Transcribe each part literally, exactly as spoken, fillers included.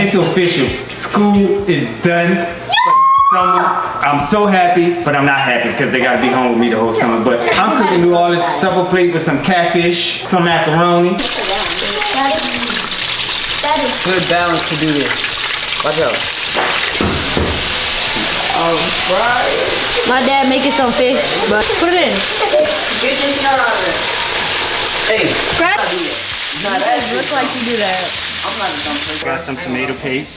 It's official. School is done. Yeah. Summer, I'm so happy, but I'm not happy because they gotta be home with me the whole summer. But I'm cooking New Orleans supper plate with some catfish, some macaroni. Good balance to do this. Watch out. Alright. My dad making some fish, but put it in. Hey, grab it. You guys look like you do that. Got some tomato paste.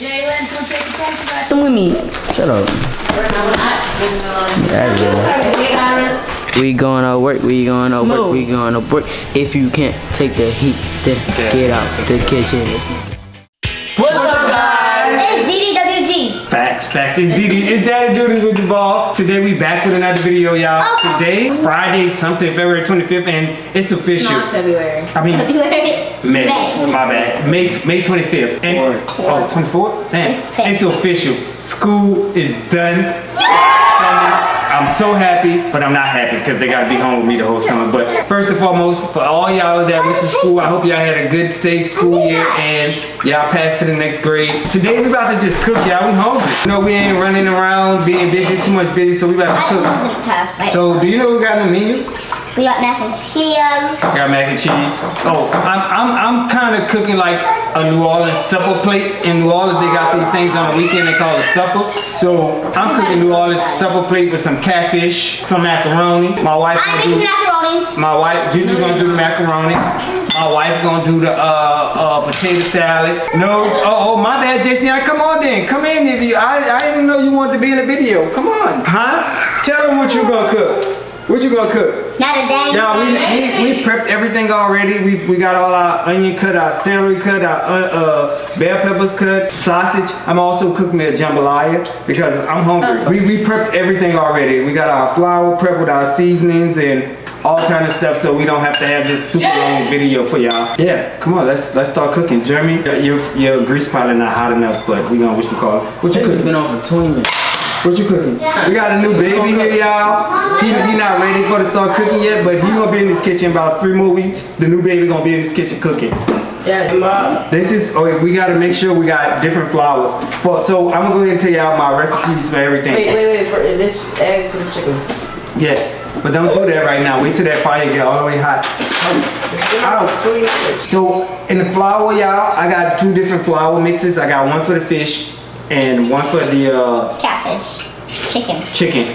Jalen, come take a picture. Come with me. Shut up. There you go. We going to work. We going to work. We going to work. If you can't take the heat, then get out the kitchen. What's up, guys? It's D D W G. Facts, facts. It's D D. It's Daddy Duties with Devall. Today we back with another video, y'all. Oh. Today, Friday something, February twenty-fifth, and it's official. It's not February. I mean, February. May, May. My bad. May, May twenty-fifth. And, oh, twenty-fourth? Damn. It's, it's official. School is done. Yeah! I'm so happy, but I'm not happy because they gotta be home with me the whole summer. But first and foremost, for all y'all that went to school, I hope y'all had a good, safe school year and y'all passed to the next grade. Today we about to just cook, y'all. We hungry. You know, we ain't running around being busy, too much busy, so we about to cook. I wasn't past. So, do you know we got in the menu? We got mac and cheese. We got mac and cheese. Oh, I'm I'm I'm kind of cooking like a New Orleans supper plate. In New Orleans, they got these things on the weekend they call a supper. So I'm cooking New Orleans supper plate with some catfish, some macaroni. My wife gonna do macaroni. My wife, Juju gonna do the macaroni. My wife gonna do the uh, uh, potato salad. No, oh, oh my bad, J C. Come on then, come in if you. I I didn't know you wanted to be in the video. Come on, huh? Tell them what you gonna cook. What you gonna cook? Not a dang. No, we, we, we prepped everything already. We, we got all our onion cut, our celery cut, our uh, uh, bell peppers cut, sausage. I'm also cooking me a jambalaya because I'm hungry. We, we prepped everything already. We got our flour prepped with our seasonings and all kind of stuff, so we don't have to have this super long video for y'all. Yeah, come on, let's let's start cooking. Jeremy, your your grease probably not hot enough, but we gonna wish you call. What you cooking? Been on for twenty minutes. What you cooking? Yeah. We got a new baby here, y'all. He, he not ready for to start cooking yet, but he gonna be in his kitchen about three more weeks. The new baby gonna be in his kitchen cooking. Yeah, Mom. This is, okay, we gotta make sure we got different flours. For, so I'm gonna go ahead and tell y'all my recipes for everything. Wait, wait, wait, for this egg for the chicken. Yes, but don't do that right now. Wait till that fire get all the way hot. Ow. So in the flour, y'all, I got two different flour mixes. I got one for the fish and one for the uh, catfish, chicken, chicken,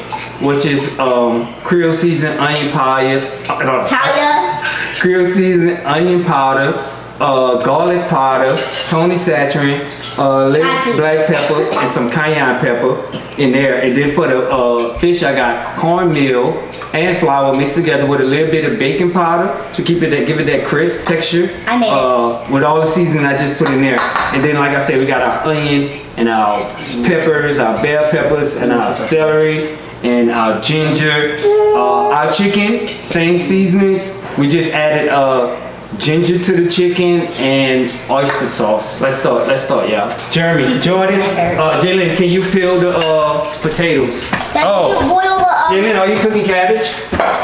which is um, Creole seasoned onion powder, uh, powder, Creole seasoned onion powder, uh, garlic powder, Tony Chachere's, uh, little black pepper, and some cayenne pepper in there. And then for the uh, fish, I got cornmeal and flour mixed together with a little bit of baking powder to keep it that, give it that crisp texture. I made uh, it with all the seasoning I just put in there. And then, like I said, we got our onion and our peppers, our bell peppers, and our celery and our ginger. Uh, our chicken, same seasonings. We just added uh, ginger to the chicken and oyster sauce. Let's start. Let's start, y'all. Jeremy, Jordan, uh, Jalen, can you peel the uh, potatoes? That oh, boil uh, Jalen, are you cooking cabbage?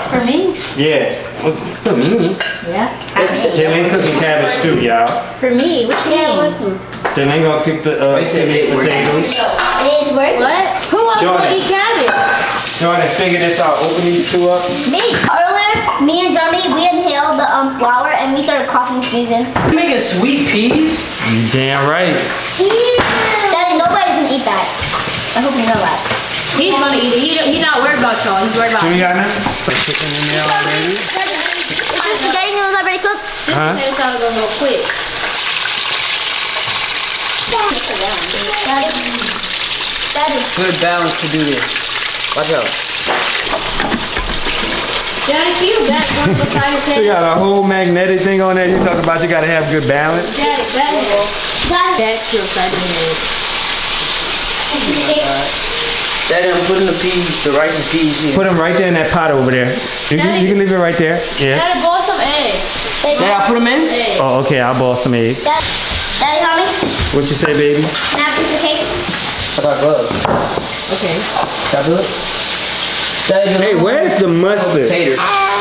For me? Yeah. For me? Yeah. Jalen cooking cabbage too, y'all. For me? What you mean? Jalen gonna cook the uh, potatoes. It is working. What? Who else gonna eat cabbage? Jordan, figure this out. Open these two up. Me. Earlier, me and Jeremy, we inhaled the um, flour and we started coughing, sneezing. You making sweet peas? You damn right. Yeah. Daddy, nobody can eat that. I hope you know that. He's gonna eat it. He, he's not worried about y'all. He's worried about. Jimmy got it. Put chicken in there already. Is this spaghetti noodles already cooked? Huh? This is gonna go quick. Daddy, Daddy. Good balance to do this. Watch out. Daddy, you got a whole magnetic thing on there. You talk about you gotta have good balance. Daddy, Daddy, that's your side of the head. Daddy, I'm putting the peas, the rice and peas here. Put them right there in that pot over there. You, Daddy, you can leave it right there. Yeah. Daddy, boil some eggs. Daddy, Daddy, I put them in? Eggs. Oh, okay, I'll boil some eggs. Daddy, Daddy, Tommy? What you say, baby? Can I have a piece of cake? I got gloves. Okay. Can I do it? Hey, where's the mustard? Say hi.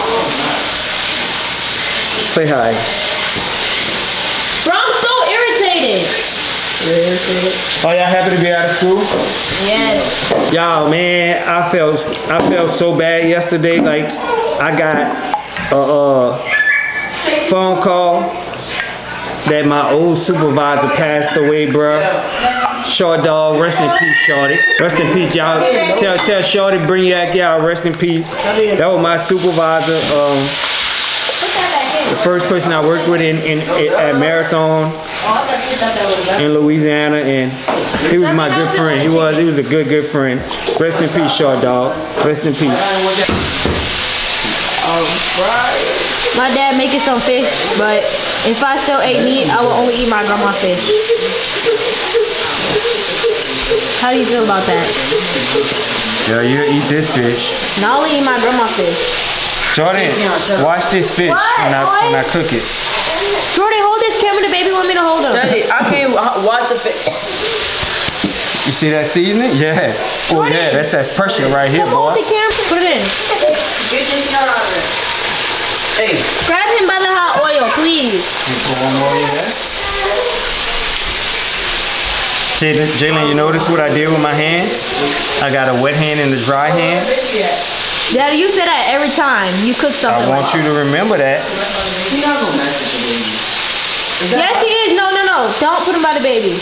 Bro, I'm so irritated. Oh, y'all happy to be out of school? Yes. Y'all, man, I felt I felt so bad yesterday. Like, I got a, a phone call that my old supervisor passed away, bruh. Short dog, rest in peace, shorty. Rest in peace, y'all. Tell tell shorty, bring you back, y'all. Rest in peace. That was my supervisor. Um, the first person I worked with in, in, in at Marathon. In Louisiana, and he was my good friend. He was, he was a good, good friend. Rest in peace, short dog. Rest in peace. My dad making some fish, but if I still ate meat, I would only eat my grandma's fish. How do you feel about that? Yeah, you'll eat this fish. No, I only eat my grandma's fish. Jordan, watch this fish when I, when I cook it. Jordan, hold this camera. The baby want me to hold him. Daddy, I can't watch the fish. You see that seasoning? Yeah. Oh yeah, that's that pressure right here, boy. Hold the camera. Put it in. Hey. Grab him by the hot oil, please. Jalen, Jalen, you notice what I did with my hands? I got a wet hand and a dry hand. Daddy, you say that every time you cook something. I want like you to remember that. He's not gonna mess with the baby. Yes, he is. No, no, no. Don't put him by the baby.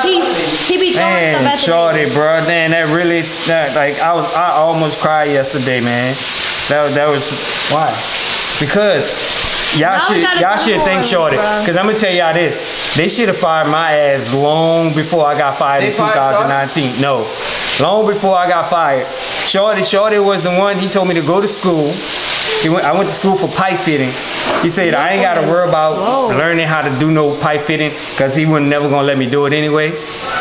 He, he be throwing stuff at the shorty, baby. Bro. Damn, that really, that, like, I was, I almost cried yesterday, man. That, that was, why? Because y'all should, y'all should think shorty. Because I'm going to tell y'all this. They should have fired my ass long before I got fired in two thousand nineteen. No. Long before I got fired. Shorty, shorty was the one, he told me to go to school. He went, I went to school for pipe fitting. He said, I ain't got to worry about Whoa. learning how to do no pipe fitting because he wasn't never going to let me do it anyway.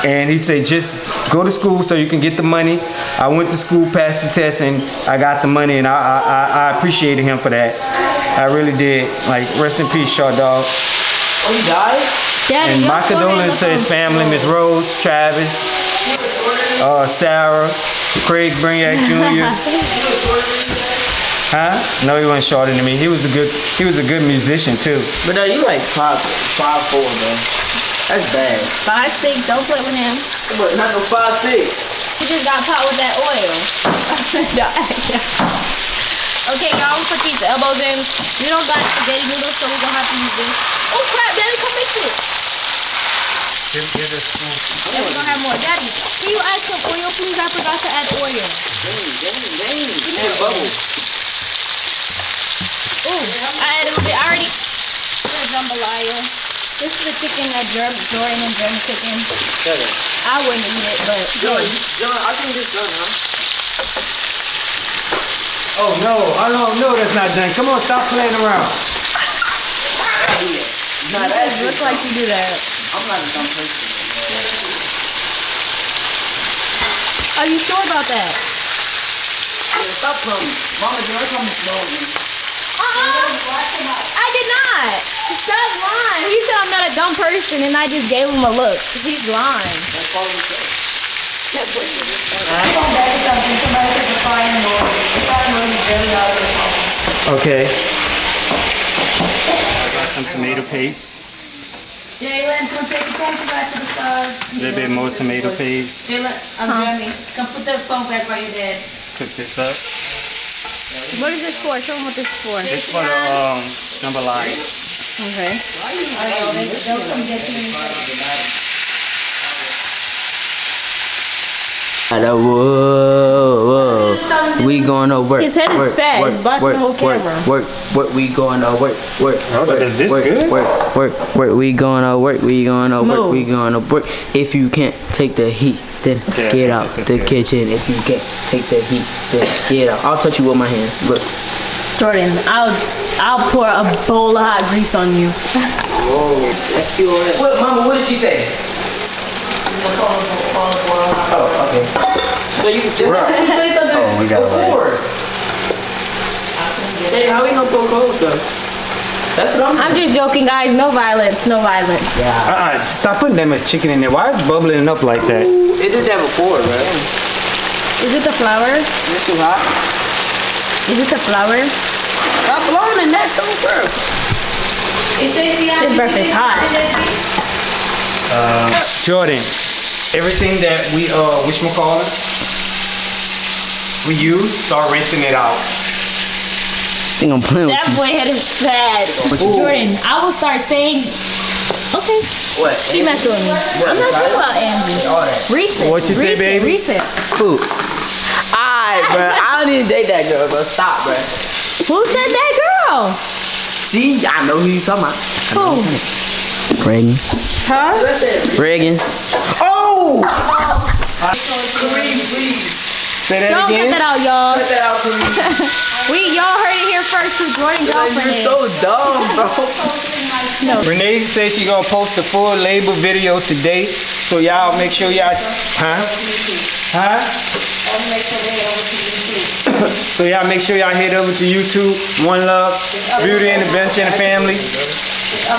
And he said, just go to school so you can get the money. I went to school, passed the test, and I got the money, and I, I, I appreciated him for that. I really did. Like, rest in peace, short dog. Oh, he died? Daddy, and my condolences to his family, Miss Rose, Travis, uh, Sarah, Craig Brignac Junior Huh? No, he wasn't shorter than me. He was a good, he was a good musician too. But no, you like five, five four, man. That's bad. Five six. Don't play with him. But not no five six. He just got caught with that oil. Okay, y'all, I'm gonna put these elbows in. We don't got spaghetti noodles, so we gonna have to use this. Oh crap, Daddy, come mix it. Give, give us some. Yeah, we gonna have more, Daddy. Can you add some oil, please? I forgot to add oil. Dang, dang, dang. Add bubbles. Ooh, I added a bit. I already did a jambalaya. This is the chicken that Jordan and Jordan chicken. I wouldn't eat it, but Jordan, Jordan, I think it's done, huh? Oh no, I don't know that's not done. Come on, stop playing around. Nah, that looks like you do that. I'm not a dumb person. Are you sure about that? Yeah, stop playing. Mama, you're coming slow. Uh-uh. I did not. Stop lying. He said I'm not a dumb person, and I just gave him a look. He's lying. That's all he said. That's what he said. Okay. I got some tomato paste. Jalen, come take the phone back to the stars. A little bit more tomato paste. Jalen, I'm Jeremy. Come put the phone back while you're dead. Cook this up. What is this for? Show them what this is for. This is for the um, jambalaya. Okay. Whoa, whoa. We gonna work. His head is fat. It's busting the whole camera. Work, work, we gonna work, work, work. Is this good? Work, work, work. We gonna work. We gonna work. We gonna work. If you can't take the heat, then yeah, get out the good. kitchen. If you can't take the heat, then get out. I'll touch you with my hand. Look. Jordan, I'll I'll pour a bowl of hot grease on you. Whoa, that's your what, Mama, what did she say? Oh, okay. So you just right. did you say something oh, we got before. Hey, how are we gonna pour cold though? That's what I'm saying. I'm just joking, guys. No violence. No violence. Yeah. Uh-uh. Stop putting that much chicken in there. Why is it bubbling up like that? Ooh, it did that before, right? Is it the flour? Is it too hot? Is it the flour? Stop blowing in that. Don't burp. This burp is hot. uh, Jordan, everything that we uh whatchamacallit, we use, start rinsing it out. I think I'm playing with that boy head is bad. Ooh. Jordan, I will start saying, okay. What? She's not doing me. I'm not talking about Andrew. Reset. What you say, baby? Reset. Food. Alright, bro. I don't even date that girl, bro. Stop, bro. Who said that girl? See, I know who you talking about. Who? Reagan. Huh? Reagan. Oh! Kareem, please. Say that don't again. Don't cut that out, y'all. Cut that out, Kareem. We y'all heard it here first with Jordan Dolphin. You're so dumb, bro. No. Renee says she's gonna post the full label video today. So y'all make sure y'all huh? Huh? So y'all make sure y'all head over to YouTube, One Love, Beauty Intervention Family.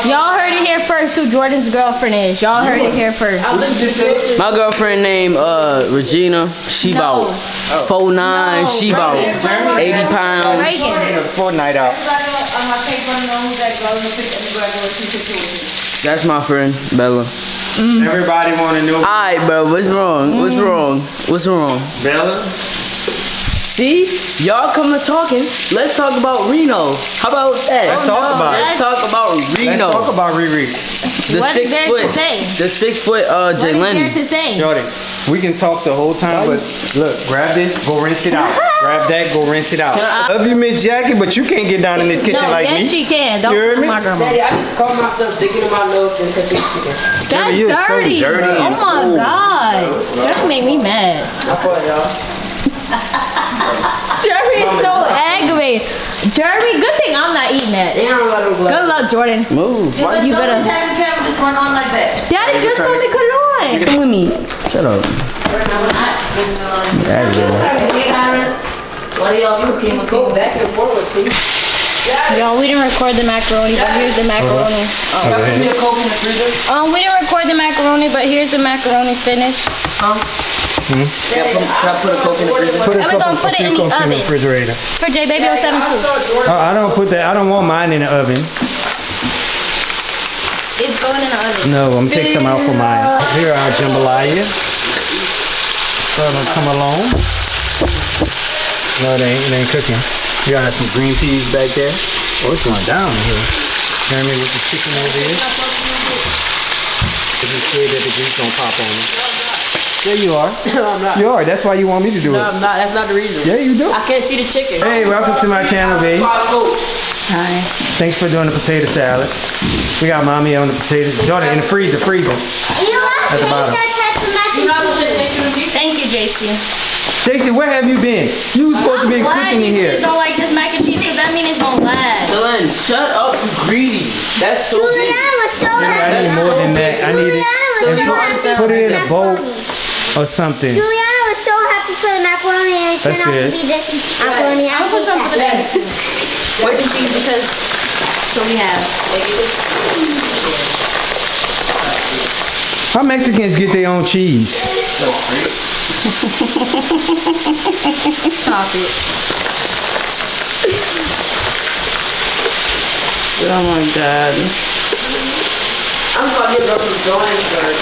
Y'all heard it here first who Jordan's girlfriend is. Y'all heard it here first. My girlfriend named uh, Regina. She no. about four nine. No, she Reagan. About eighty pounds. A fortnight out. That's my friend, Bella. Mm. Everybody want to know. Alright, bro. What's wrong? What's mm. wrong? What's wrong? Bella? See, y'all come to talking. Let's talk about Reno. How about that? Let's talk no, about. Let's talk about Reno. Let's talk about Riri. The what six is there foot. To say? The six foot. Uh, Jalen. Jordan, we can talk the whole time, but look, grab this, go rinse it out. Grab that, go rinse it out. I love you, Miss Jackie, but you can't get down in this kitchen no, like yes me. Yes, she can. Don't you hear me? My grandma. Daddy, I just call myself digging in my nose and cooking chicken. That's Jordan, dirty. So dirty. Oh my Ooh. God, that made me mad. I thought y'all. Jeremy is so aggravating. Jeremy, good thing I'm not eating that. Good luck, Jordan. Move. Why you better? Just went on like that. Daddy just told me cut it on. Come with me. Shut up. What y'all can go back and forward too. Y'all, we didn't record the macaroni, but here's the macaroni. Um, we didn't record the macaroni, but here's the macaroni finished. Um. Mm-hmm. Yeah, put, I put a Coke in the refrigerator. Put a couple, gonna put a few Cokes in the refrigerator. For J Baby oh seven too. Oh, I don't put that. I don't want mine in the oven. It's going in the oven. No, I'm taking some out for mine. Here are our jambalaya. Gonna come along. No, it ain't. It ain't cooking. We got some green peas back there. Oh, it's going down here. Jeremy with the chicken over here. This is good that the grease don't pop on it. Yeah, you are. No, I'm not. You are. That's why you want me to do no, it. No, I'm not. That's not the reason. Yeah, you do. I can't see the chicken. Hey, welcome to my channel, babe. Hi. Thanks for doing the potato salad. We got mommy on the potatoes. Jordan, in the freezer, freezer. You at the bottom. Thank you, J C. J C, where have you been? You were supposed I'm to be cooking in here. I don't like this mac and cheese because that means it's gonna last. Dylan, shut up, you greedy. That's so Juliana greedy. Was so no, I need more than that. I need it. Put it in a bowl. Or something. Juliana was so happy for the macaroni and it That's turned good. Out to be this macaroni. I put some for the bag too. Or the cheese because so we have. How Mexicans get their own cheese? Stop it. Oh my God. I'm going to go to the drawing board.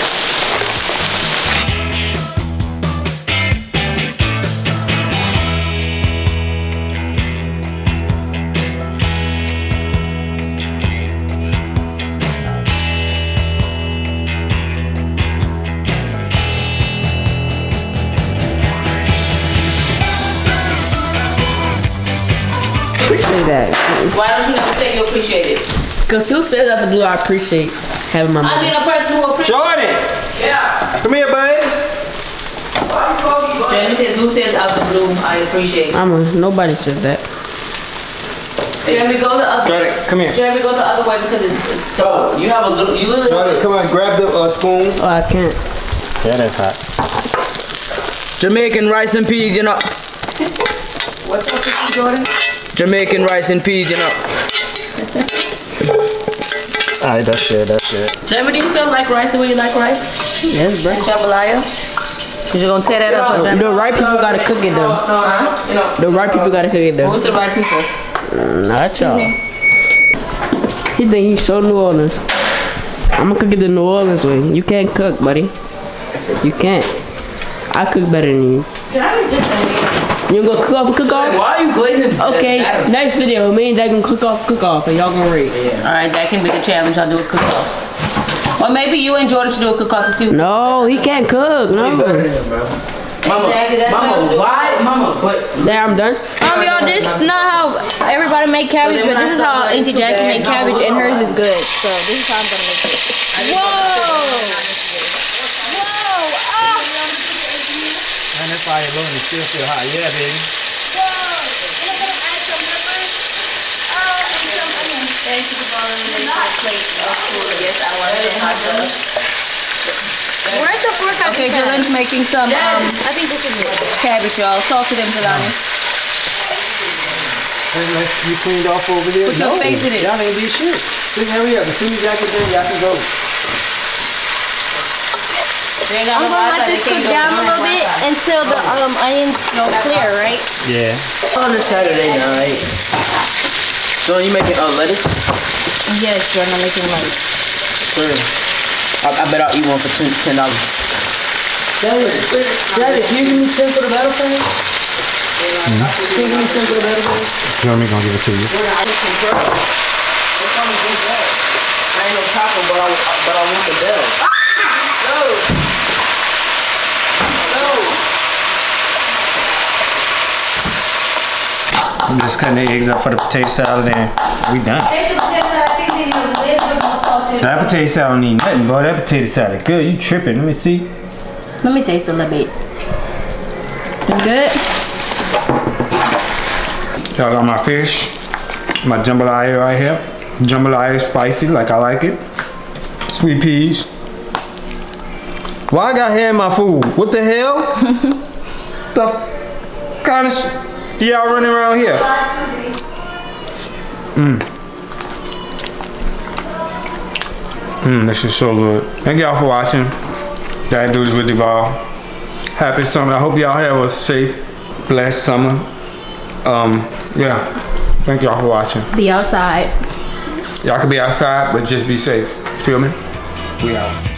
Why don't you never say you appreciate it? Because who says out the blue, I appreciate having my mom. I need a person who appreciates Jordan! Yeah. Come here, bud. Jordan says, who says out the blue, I appreciate it. I'm a, nobody says that. Jeremy, go the other Jordan, way. Come here. Jeremy, go the other way because it's cold. You have a little, you literally. Jordan, come on, grab the uh, spoon. Oh, I can't. Yeah, that's hot. Jamaican rice and peas, you know. What's up with you, Jordan? Jamaican rice and peas, you know. Alright, that's good, that's good. Jeremy, do you still like rice the way you like rice? Yes, bro. And jambalaya? Cause you're gonna tear that no, up. No, the right people gotta cook it though. Huh? You know, the right people gotta cook it though. Who's the right people? Mm, not y'all. He think he's so New Orleans. I'm gonna cook it the New Orleans way. You can't cook, buddy. You can't. I cook better than you. You gonna cook off a cook off? Why are you glazing? Okay, next video, me and Dad can cook off cook off and y'all gonna read. Yeah. Alright, that can be the challenge. I'll do a cook off. Or maybe you and Jordan should do a cook off to see. No, he can't cook. No. Mama, exactly, that's Mama, why? Mama, but... There, I'm done. Um, y'all, this is not how everybody make cabbage, so but this is how Auntie Jackie make cabbage, and hers is good. So this is how I'm gonna make it. Whoa! Whoa! Oh! Man, that's why you're going to still feel hot. Yeah, baby. Whoa! And I'm gonna add some peppers. Oh, and some onions. Thank you for following this plate. Oh, yes, I want it hot sauce. Where's the fork? Okay, Jordan's making some, um, I think this is it. Cabbage, y'all. Salted them, Jordani. Unless you cleaned off over there. Put your no, face in it. Y'all ain't do shit. Just hurry up. As soon as y'all get there, y'all can go. I'm gonna let this cook down a little bit until the um, onions go clear, right? Yeah. On a Saturday night. So are you making uh, lettuce? Yes, Jordan, I'm making lettuce. Clear. I, I bet I'll eat one for ten dollars. Daddy, Daddy, can you give me ten for the battle pan? Mm-hmm. Can you give me ten for the battle pan? Jeremy gonna give it to you. I need some girl. What time is this at? I ain't no taco, but I, but I want the bell. Ah! No! No! I'm just cutting the eggs up for the potato salad and we done. Take the potato salad, I think they need a little bit more. That potato salad don't need nothing, bro. That potato salad good. You tripping. Let me see. Let me taste a little bit. That's good. Y'all got my fish. My jambalaya right here. Jambalaya is spicy like I like it. Sweet peas. Why I got hair in my food? What the hell? The kind of y'all running around here. Mmm. Mmm, this is so good. Thank y'all for watching. Daddy Duties with Devall. Happy summer. I hope y'all have a safe, blessed summer. Um, yeah. Thank y'all for watching. Be outside. Y'all can be outside, but just be safe. Feel me? We out.